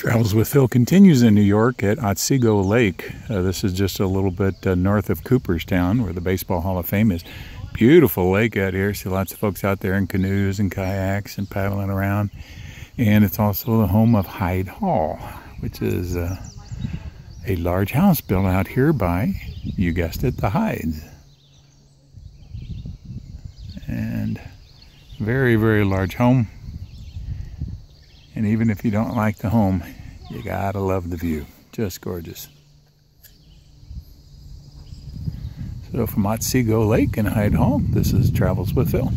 Travels with Phil continues in New York at Otsego Lake. This is just a little bit north of Cooperstown, where the Baseball Hall of Fame is. Beautiful lake out here. See lots of folks out there in canoes and kayaks and paddling around. And it's also the home of Hyde Hall, which is a large house built out here by, you guessed it, the Hydes. And very, very large home. And even if you don't like the home, you gotta love the view. Just gorgeous. So from Otsego Lake and Hyde Hall, this is Travels with Phil.